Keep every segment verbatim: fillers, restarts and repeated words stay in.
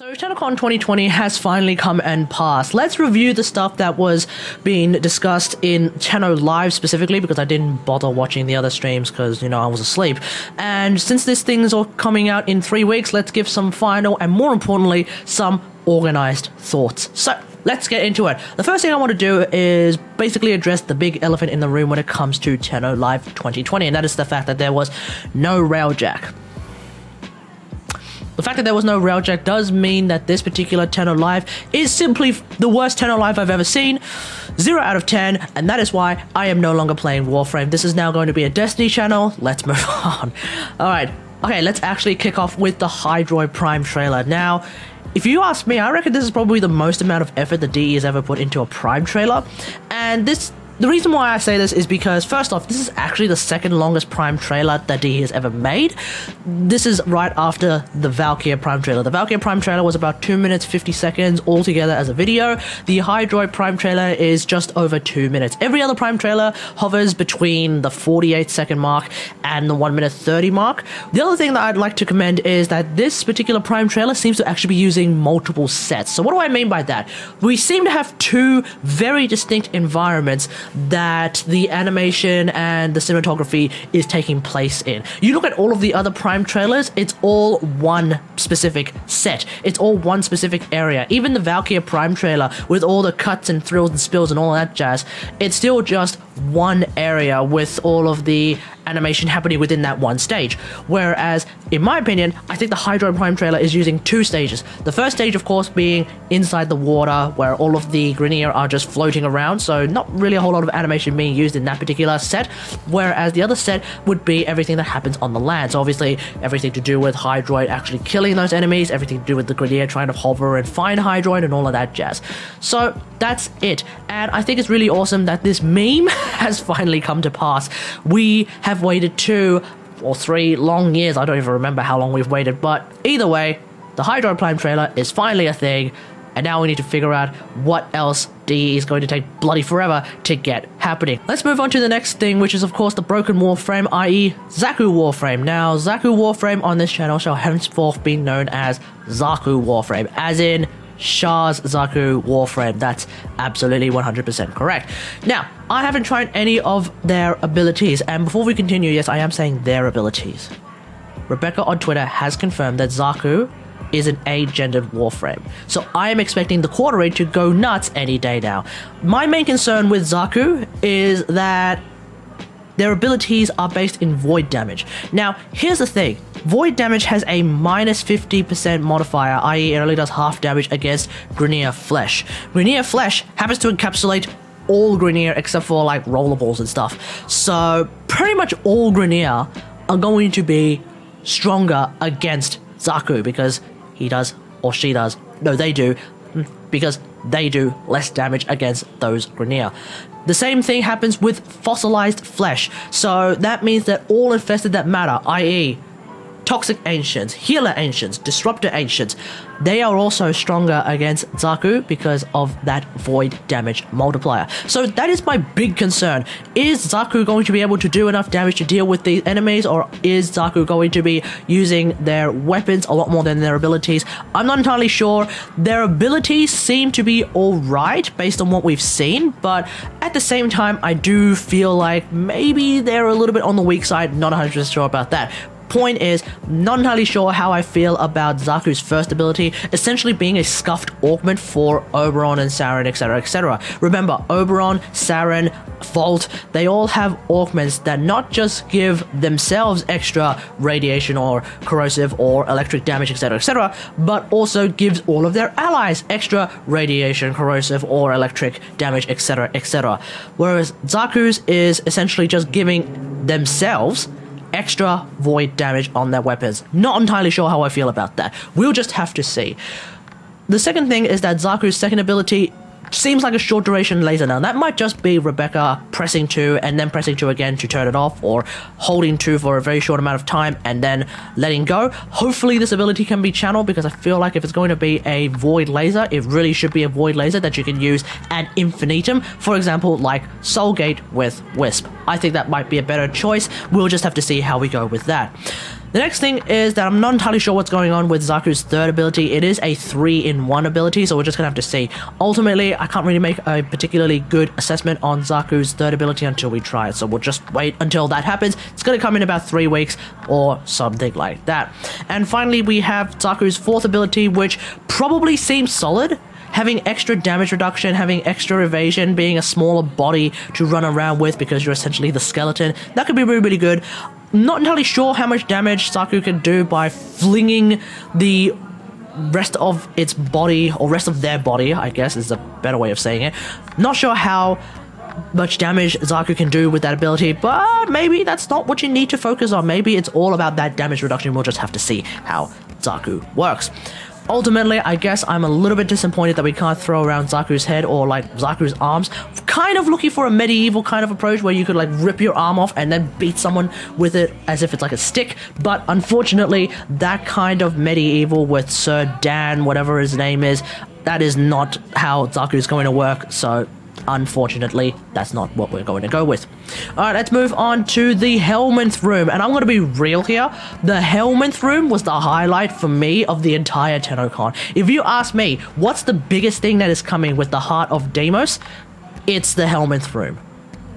So TennoCon twenty twenty has finally come and passed. Let's review the stuff that was being discussed in TennoLive specifically, because I didn't bother watching the other streams because, you know, I was asleep. And since this thing's all coming out in three weeks, let's give some final and, more importantly, some organized thoughts. So let's get into it. The first thing I want to do is basically address the big elephant in the room when it comes to TennoLive twenty twenty, and that is the fact that there was no Railjack. The fact that there was no Railjack does mean that this particular TennoLive is simply the worst TennoLive I've ever seen. zero out of ten, and that is why I am no longer playing Warframe. This is now going to be a Destiny channel. Let's move on. Alright, okay, let's actually kick off with the Hydroid Prime trailer. Now, if you ask me, I reckon this is probably the most amount of effort the D E has ever put into a Prime trailer. And this... The reason why I say this is because, first off, this is actually the second longest Prime trailer that D E has ever made. This is right after the Valkyrie Prime trailer. The Valkyrie Prime trailer was about two minutes fifty seconds altogether as a video. The Hydroid Prime trailer is just over two minutes. Every other Prime trailer hovers between the forty-eight second mark and the one minute thirty mark. The other thing that I'd like to commend is that this particular Prime trailer seems to actually be using multiple sets. So what do I mean by that? We seem to have two very distinct environments that the animation and the cinematography is taking place in. You look at all of the other Prime trailers, it's all one specific set. It's all one specific area. Even the Valkyrie Prime trailer, with all the cuts and thrills and spills and all that jazz, it's still just one area with all of the animation happening within that one stage. Whereas, in my opinion, I think the Hydroid Prime trailer is using two stages. The first stage, of course, being inside the water, where all of the Grineer are just floating around, so not really a whole lot of animation being used in that particular set, whereas the other set would be everything that happens on the land. So obviously, everything to do with Hydroid actually killing those enemies, everything to do with the Grineer trying to hover and find Hydroid and all of that jazz. So that's it. And I think it's really awesome that this meme has finally come to pass. We have waited two or three long years. I don't even remember how long we've waited, but either way, the Hydroid Prime trailer is finally a thing, and now we need to figure out what else D E is going to take bloody forever to get happening. Let's move on to the next thing, which is of course the broken Warframe, that is. Xaku Warframe. Now, Xaku Warframe on this channel shall henceforth be known as Xaku Warframe, as in Shah's Xaku Warframe. That's absolutely one hundred percent correct. Now, I haven't tried any of their abilities, and before we continue, yes, I am saying their abilities. Rebecca on Twitter has confirmed that Xaku is an A-gendered Warframe, so I am expecting the quarterly to go nuts any day now. My main concern with Xaku is that their abilities are based in Void Damage. Now, here's the thing. Void Damage has a minus fifty percent modifier, that is it only does half damage against Grineer Flesh. Grineer Flesh happens to encapsulate all Grineer except for like rollerballs and stuff. So pretty much all Grineer are going to be stronger against Xaku because he does, or she does, no they do, because they do less damage against those Grineer. The same thing happens with fossilized flesh, so that means that all infested that matter, that is Toxic Ancients, Healer Ancients, Disruptor Ancients, they are also stronger against Xaku because of that Void Damage multiplier. So that is my big concern. Is Xaku going to be able to do enough damage to deal with these enemies, or is Xaku going to be using their weapons a lot more than their abilities? I'm not entirely sure. Their abilities seem to be alright based on what we've seen, but at the same time I do feel like maybe they're a little bit on the weak side, not one hundred percent sure about that. Point is, not entirely sure how I feel about Xaku's first ability, essentially being a scuffed augment for Oberon and Sarin, etc, et cetera. Remember, Oberon, Sarin, Vault, they all have augments that not just give themselves extra radiation or corrosive or electric damage, etc, et cetera, but also gives all of their allies extra radiation, corrosive or electric damage, etc, et cetera. Whereas Xaku's is essentially just giving themselves extra void damage on their weapons. Not entirely sure how I feel about that. We'll just have to see. The second thing is that Xaku's second ability seems like a short duration laser. Now that might just be Rebecca pressing two and then pressing two again to turn it off, or holding two for a very short amount of time and then letting go. Hopefully this ability can be channeled, because I feel like if it's going to be a void laser, it really should be a void laser that you can use ad infinitum, for example like Soulgate with Wisp. I think that might be a better choice. We'll just have to see how we go with that. The next thing is that I'm not entirely sure what's going on with Xaku's third ability. It is a three in one ability, so we're just going to have to see. Ultimately, I can't really make a particularly good assessment on Xaku's third ability until we try it, so we'll just wait until that happens. It's going to come in about three weeks or something like that. And finally, we have Xaku's fourth ability, which probably seems solid. Having extra damage reduction, having extra evasion, being a smaller body to run around with because you're essentially the skeleton, that could be really, really good. Not entirely sure how much damage Xaku can do by flinging the rest of its body, or rest of their body, I guess is a better way of saying it. Not sure how much damage Xaku can do with that ability, but maybe that's not what you need to focus on. Maybe it's all about that damage reduction. We'll just have to see how Xaku works. Ultimately, I guess I'm a little bit disappointed that we can't throw around Xaku's head or, like, Xaku's arms. Kind of looking for a medieval kind of approach where you could, like, rip your arm off and then beat someone with it as if it's, like, a stick. But, unfortunately, that kind of medieval with Sir Dan, whatever his name is, that is not how Xaku's going to work, so... unfortunately, that's not what we're going to go with. Alright, let's move on to the Helminth room. And I'm going to be real here. The Helminth room was the highlight for me of the entire TennoCon. If you ask me, what's the biggest thing that is coming with the Heart of Deimos? It's the Helminth room.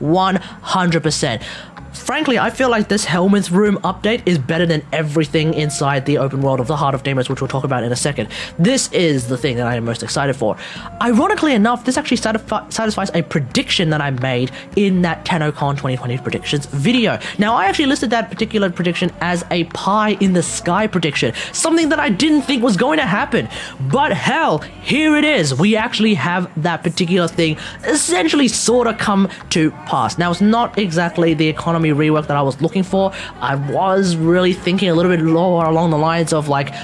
one hundred percent. Frankly, I feel like this Helminth room update is better than everything inside the open world of the Heart of Deimos, which we'll talk about in a second. This is the thing that I am most excited for. Ironically enough, this actually satisfies a prediction that I made in that TennoCon twenty twenty predictions video. Now, I actually listed that particular prediction as a pie in the sky prediction, something that I didn't think was going to happen. But hell, here it is. We actually have that particular thing essentially sort of come to pass. Now, it's not exactly the economy rework that I was looking for. I was really thinking a little bit lower along the lines of like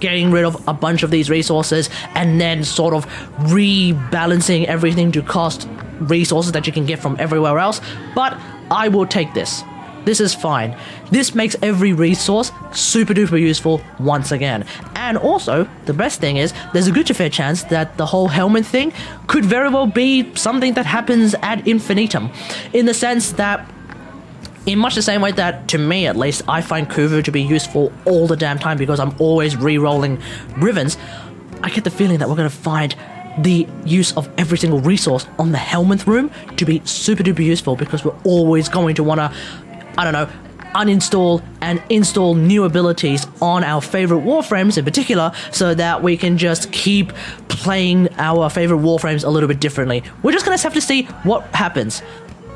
getting rid of a bunch of these resources and then sort of rebalancing everything to cost resources that you can get from everywhere else, but I will take this. This is fine. This makes every resource super duper useful once again. And also, the best thing is, there's a good to fair chance that the whole Helminth thing could very well be something that happens ad infinitum, in the sense that in much the same way that, to me at least, I find Kuvu to be useful all the damn time because I'm always re-rolling Rivens, I get the feeling that we're going to find the use of every single resource on the Helminth room to be super duper useful because we're always going to want to, I don't know, uninstall and install new abilities on our favorite Warframes in particular, so that we can just keep playing our favorite Warframes a little bit differently. We're just going to have to see what happens.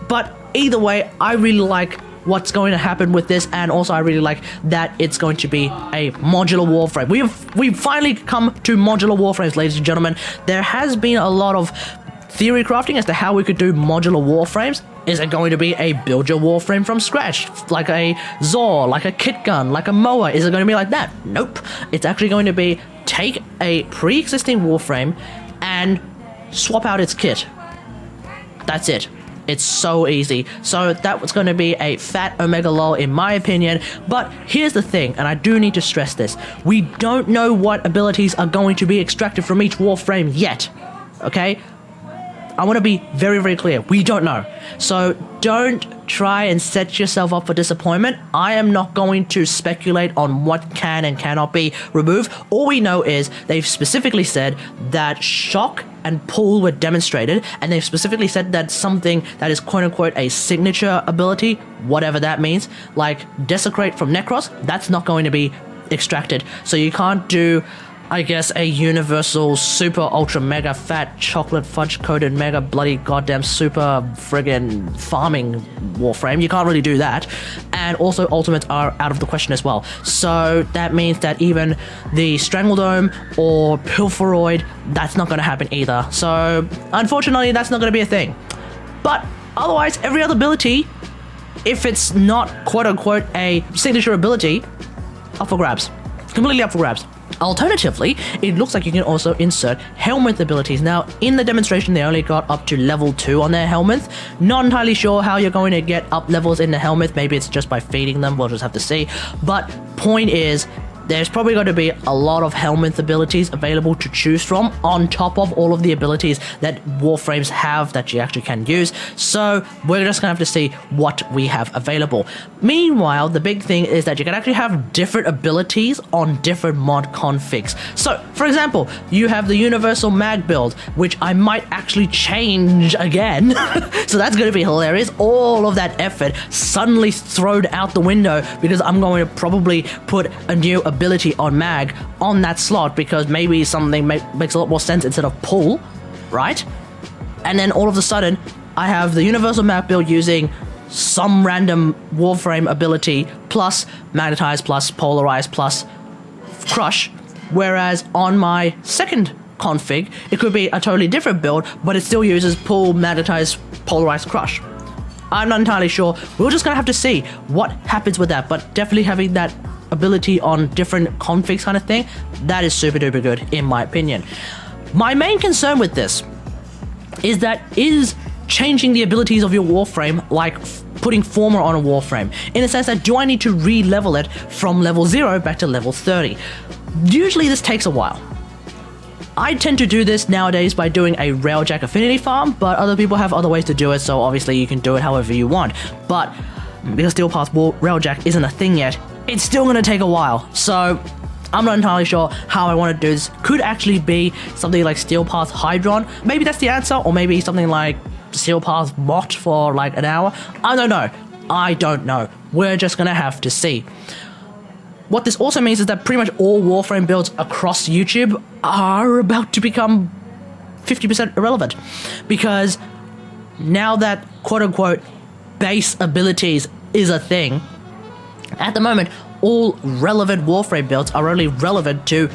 But either way, I really like what's going to happen with this, and also I really like that it's going to be a modular Warframe. We have we've finally come to modular Warframes, ladies and gentlemen. There has been a lot of theory crafting as to how we could do modular Warframes. Is it going to be a build your Warframe from scratch, like a Zor, like a kit gun, like a M O A? Is it going to be like that? Nope. It's actually going to be take a pre-existing Warframe and swap out its kit. That's it. It's so easy. So that was going to be a fat omega lol in my opinion. But here's the thing, and I do need to stress this. We don't know what abilities are going to be extracted from each Warframe yet. Okay? I want to be very, very clear. We don't know. So don't try and set yourself up for disappointment. I am not going to speculate on what can and cannot be removed. All we know is they've specifically said that shock and pull were demonstrated, and they've specifically said that something that is quote-unquote a signature ability, whatever that means, like desecrate from Necros, that's not going to be extracted. So you can't do, I guess, a universal super ultra mega fat chocolate fudge coated mega bloody goddamn super friggin farming Warframe. You can't really do that, and also ultimates are out of the question as well. So that means that even the Strangledome or Pilferoid, that's not going to happen either. So unfortunately, that's not going to be a thing. But otherwise, every other ability, if it's not quote unquote a signature ability, up for grabs. Completely up for grabs. Alternatively, it looks like you can also insert Helminth abilities. Now, in the demonstration, they only got up to level two on their Helminth. Not entirely sure how you're going to get up levels in the Helminth. Maybe it's just by feeding them. We'll just have to see. But point is, there's probably going to be a lot of Helminth abilities available to choose from on top of all of the abilities that Warframes have that you actually can use. So we're just going to have to see what we have available. Meanwhile, the big thing is that you can actually have different abilities on different mod configs. So for example, you have the universal mag build, which I might actually change again. So that's going to be hilarious. All of that effort suddenly thrown out the window because I'm going to probably put a new ability on mag on that slot because maybe something make, makes a lot more sense instead of pull, right? And then all of a sudden, I have the universal mag build using some random Warframe ability plus magnetize plus polarize plus crush, whereas on my second config, it could be a totally different build, but it still uses pull, magnetize, polarize, crush. I'm not entirely sure. We're just gonna have to see what happens with that, but definitely having that ability on different configs kind of thing, that is super duper good in my opinion. My main concern with this is that is changing the abilities of your Warframe like putting Former on a Warframe, in a sense that do I need to re-level it from level zero back to level thirty? Usually this takes a while. I tend to do this nowadays by doing a Railjack affinity farm, but other people have other ways to do it, so obviously you can do it however you want. But because Steel Path Railjack isn't a thing yet, it's still going to take a while. So I'm not entirely sure how I want to do this. Could actually be something like Steel Path Hydron. Maybe that's the answer, or maybe something like Steel Path Mott for like an hour. I don't know. I don't know. We're just going to have to see. What this also means is that pretty much all Warframe builds across YouTube are about to become fifty percent irrelevant, because now that quote-unquote base abilities is a thing, at the moment all relevant Warframe builds are only relevant to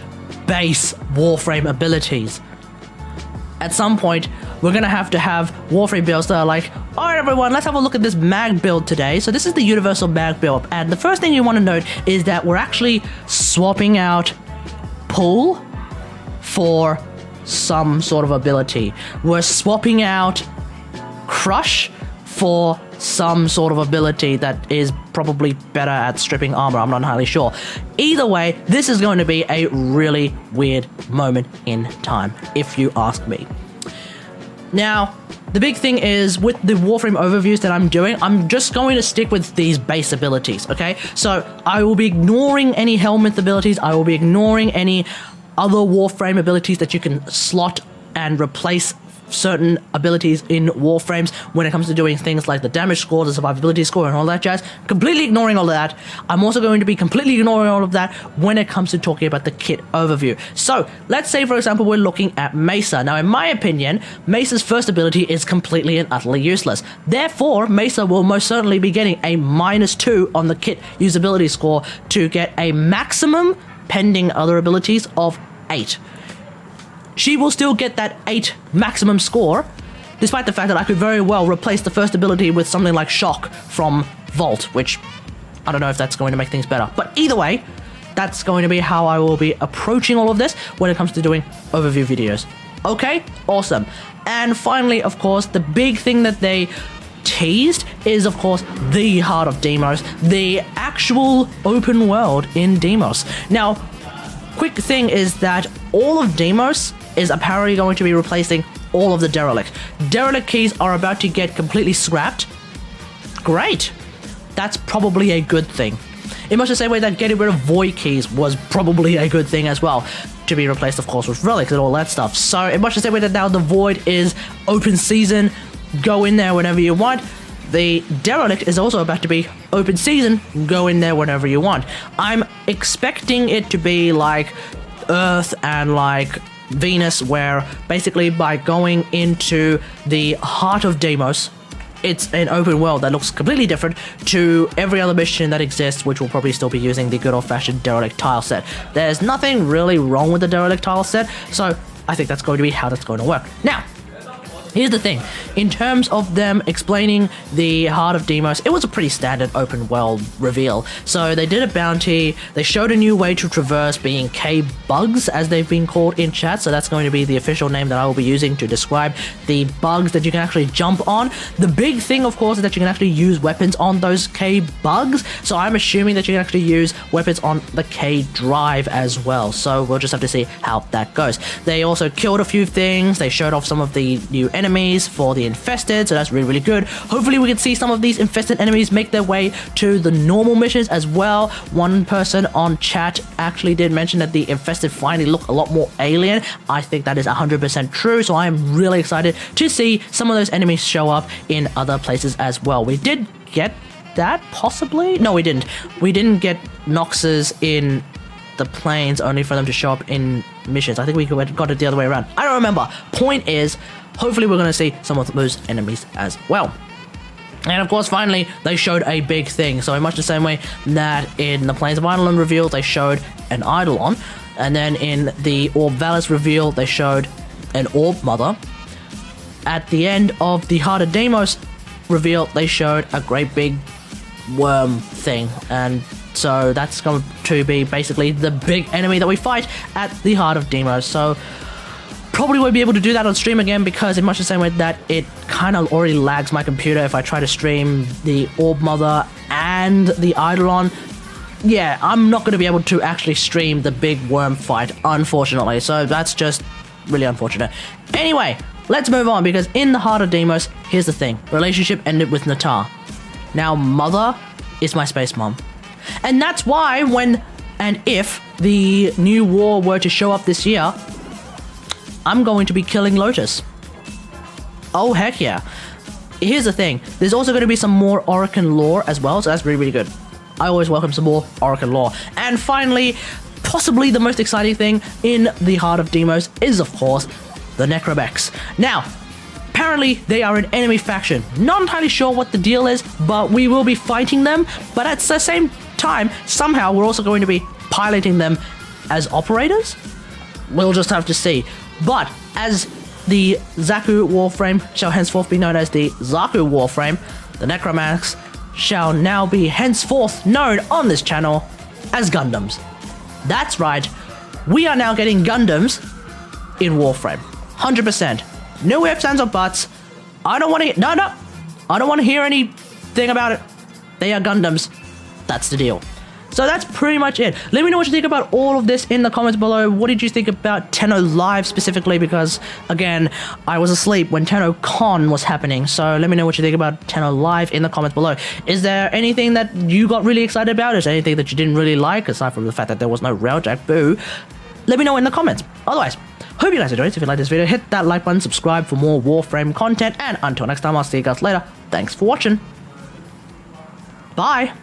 base Warframe abilities. At some point, we're going to have to have Warframe builds that are like, alright everyone, let's have a look at this mag build today. So this is the universal mag build, and the first thing you want to note is that we're actually swapping out pull for some sort of ability. We're swapping out crush for some sort of ability that is probably better at stripping armor. I'm not entirely sure. Either way, this is going to be a really weird moment in time, if you ask me. Now, the big thing is with the Warframe overviews that I'm doing, I'm just going to stick with these base abilities, okay? So I will be ignoring any Helminth abilities. I will be ignoring any other Warframe abilities that you can slot and replace certain abilities in Warframes when it comes to doing things like the damage score, the survivability score, and all that jazz. Completely ignoring all of that. I'm also going to be completely ignoring all of that when it comes to talking about the kit overview. So let's say, for example, we're looking at Mesa. Now, in my opinion, Mesa's first ability is completely and utterly useless. Therefore, Mesa will most certainly be getting a minus two on the kit usability score to get a maximum, pending other abilities, of eight. She will still get that eight maximum score, despite the fact that I could very well replace the first ability with something like Shock from Vault, which I don't know if that's going to make things better. But either way, that's going to be how I will be approaching all of this when it comes to doing overview videos. Okay, awesome. And finally, of course, the big thing that they teased is, of course, the Heart of Deimos, the actual open world in Deimos. Now, quick thing is that all of Deimos is apparently going to be replacing all of the Derelict. Derelict keys are about to get completely scrapped. Great! That's probably a good thing. In much the same way that getting rid of Void keys was probably a good thing as well, to be replaced, of course, with relics and all that stuff. So in much the same way that now the Void is open season, go in there whenever you want, the Derelict is also about to be open season, go in there whenever you want. I'm expecting it to be like Earth and like Venus, where basically by going into the Heart of Deimos, it's an open world that looks completely different to every other mission that exists, which will probably still be using the good old-fashioned Derelict tile set. There's nothing really wrong with the Derelict tile set, so I think that's going to be how that's going to work. Now, Here's the thing, in terms of them explaining the Heart of Deimos, it was a pretty standard open world reveal. So they did a bounty, they showed a new way to traverse, being K-Bugs as they've been called in chat, so that's going to be the official name that I will be using to describe the bugs that you can actually jump on. The big thing, of course, is that you can actually use weapons on those K-Bugs, so I'm assuming that you can actually use weapons on the K-Drive as well, so we'll just have to see how that goes. They also killed a few things, they showed off some of the new enemies enemies for the infested, so that's really really good. Hopefully we can see some of these infested enemies make their way to the normal missions as well. One person on chat actually did mention that the infested finally look a lot more alien. I think that is one hundred percent true, so I am really excited to see some of those enemies show up in other places as well. We did get that possibly? No, we didn't. We didn't get Noxes in the planes, only for them to show up in missions. I think we got it the other way around. I don't remember. Point is, hopefully we're going to see some of those enemies as well. And of course, finally, they showed a big thing. So in much the same way that in the Plains of Eidolon reveal, they showed an Eidolon. And then in the Orb Valis reveal, they showed an Orb Mother. At the end of the Heart of Deimos reveal, they showed a great big worm thing. And so that's going to be basically the big enemy that we fight at the Heart of Deimos. So probably won't be able to do that on stream again, because in much the same way that it kind of already lags my computer if I try to stream the Orb Mother and the Eidolon. Yeah, I'm not going to be able to actually stream the big worm fight, unfortunately, so that's just really unfortunate. Anyway, let's move on, because in the Heart of Deimos, here's the thing. Relationship ended with Natar. Now Mother is my space mom. And that's why when and if the new war were to show up this year, I'm going to be killing Lotus. Oh, heck yeah. Here's the thing. There's also going to be some more Orican lore as well, so that's really, really good. I always welcome some more Orican lore. And finally, possibly the most exciting thing in the Heart of Deimos is, of course, the Necrobex. Now, apparently, they are an enemy faction. Not entirely sure what the deal is, but we will be fighting them. But at the same time, somehow, we're also going to be piloting them as operators. We'll just have to see. But as the Xaku Warframe shall henceforth be known as the Xaku Warframe, the Necromax shall now be henceforth known on this channel as Gundams. That's right, we are now getting Gundams in Warframe. one hundred percent. No ifs, ands, or buts. I don't want to... No, no. I don't want to hear anything about it. They are Gundams. That's the deal. So that's pretty much it. Let me know what you think about all of this in the comments below. What did you think about TennoLive specifically? Because, again, I was asleep when TennoCon was happening. So let me know what you think about TennoLive in the comments below. Is there anything that you got really excited about? Is there anything that you didn't really like, aside from the fact that there was no Railjack? Boo. Let me know in the comments. Otherwise, hope you guys enjoyed. So if you like this video, hit that like button, subscribe for more Warframe content. And until next time, I'll see you guys later. Thanks for watching. Bye.